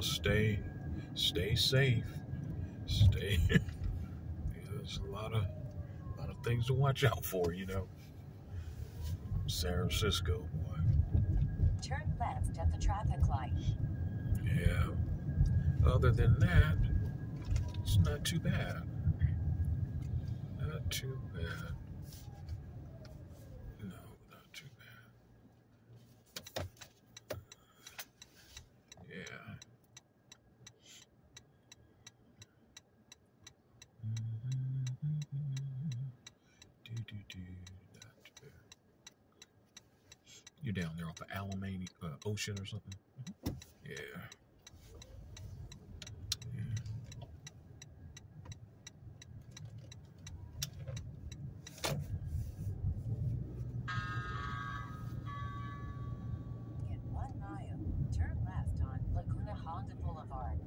know, stay safe. There's a lot of things to watch out for, you know. San Francisco, boy. Turn left at the traffic light. Yeah. Other than that, it's not too bad. Not too bad. You're down there off the Alameda Ocean or something. Yeah. Yeah. In 1 mile, turn left on Laguna Honda Boulevard.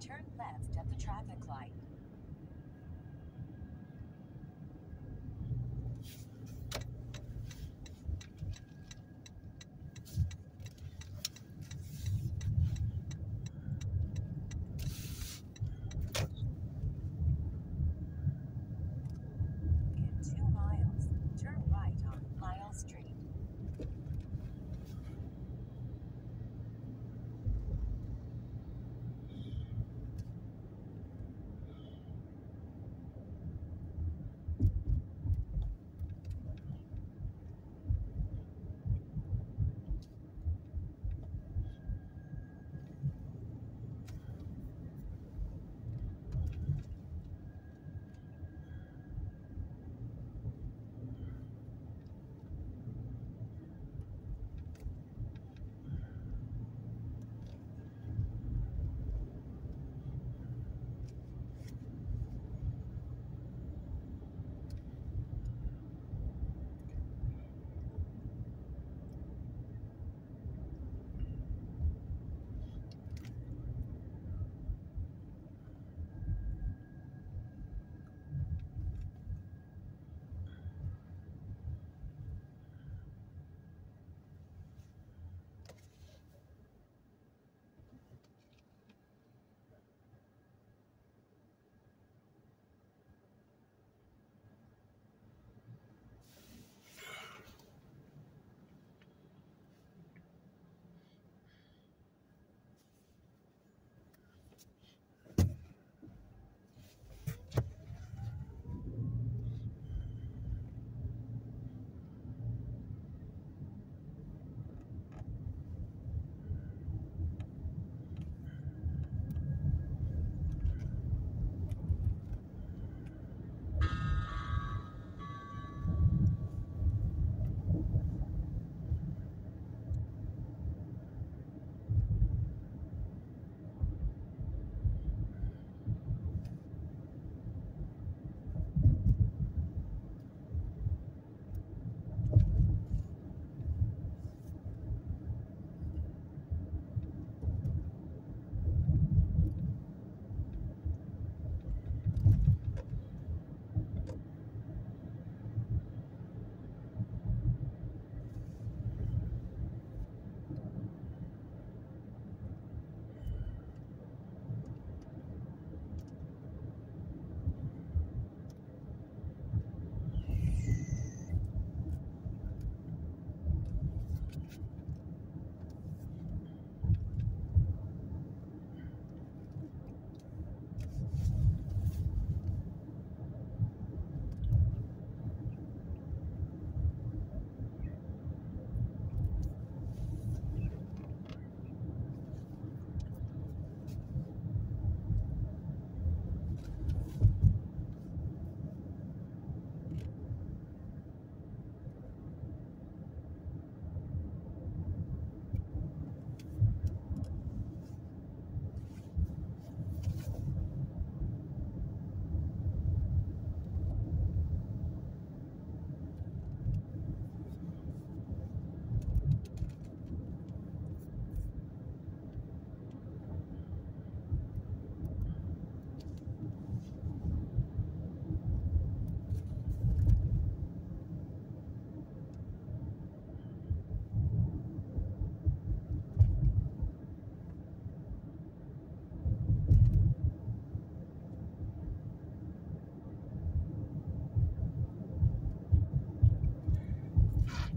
Turn left at the traffic light.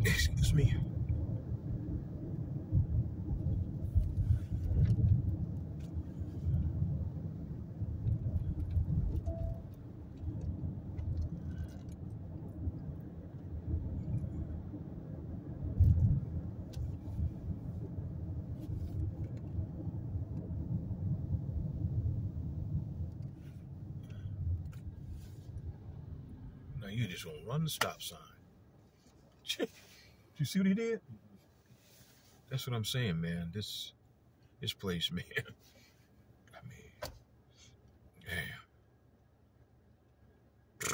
Excuse me. You just gonna run the stop sign. Do you see what he did? That's what I'm saying, man. This place, man. I mean, damn.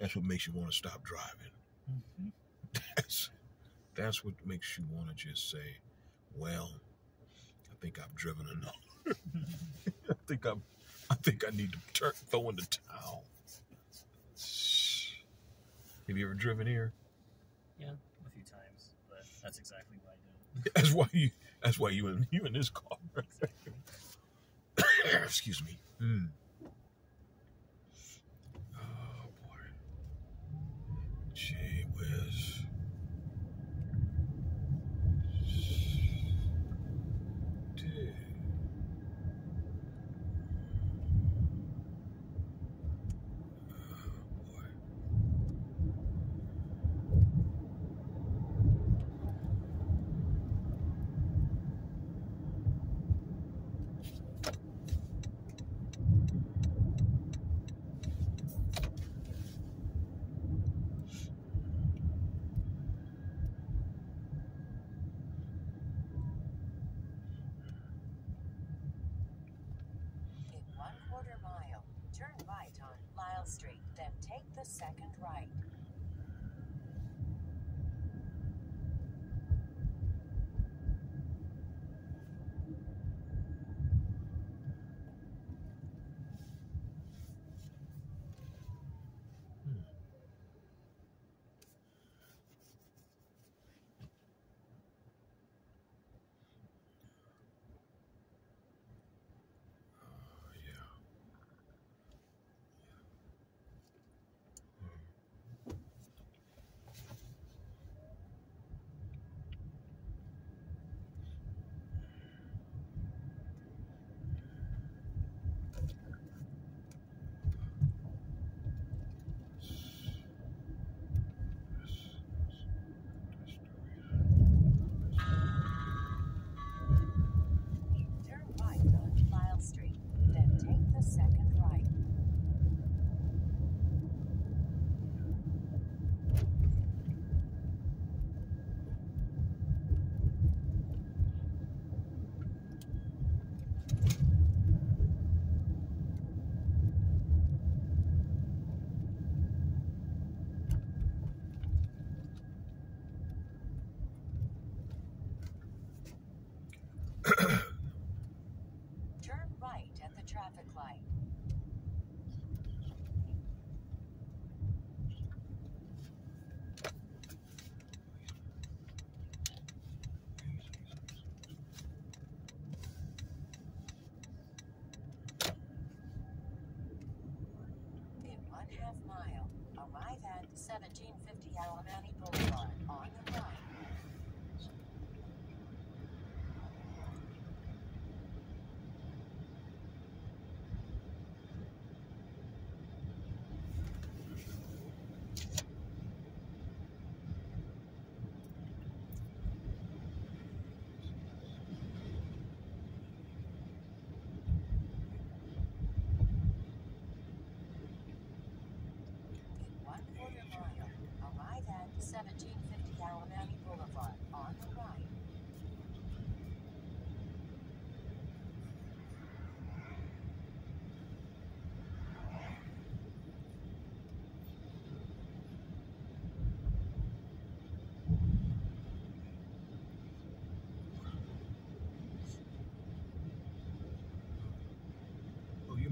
That's what makes you want to stop driving. Mm-hmm. That's what makes you want to just say, well, I think I've driven enough. I think I need to throw in the towel. Have you ever driven here? Yeah, a few times, but that's exactly why I do. That's why you in this car. Exactly. Excuse me. Mm. Oh boy. Gee whiz. Street, then take the second right. Traffic light. In 1/2 mile, arrive at 1750 Alamany Boulevard on the right.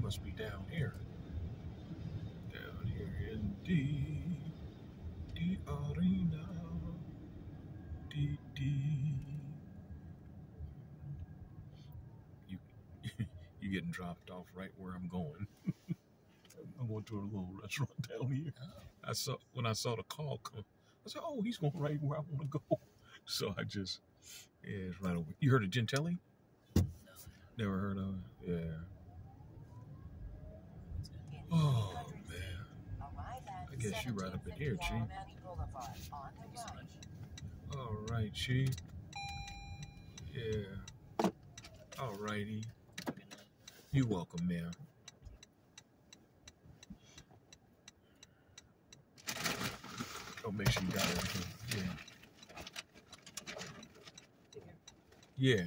Must be down here. Down here in the arena. You getting dropped off right where I'm going. I'm going to a little restaurant down here. I saw the call come. I I said, oh, he's going right where I want to go. So I just, yeah, it's right over. You heard of Gentelli? No. Never heard of it? Yeah. Oh, man. I guess you're right up in here, Chi. All right, Chi. Yeah. All righty. You're welcome, man. Oh, make sure you got everything. Yeah. Yeah.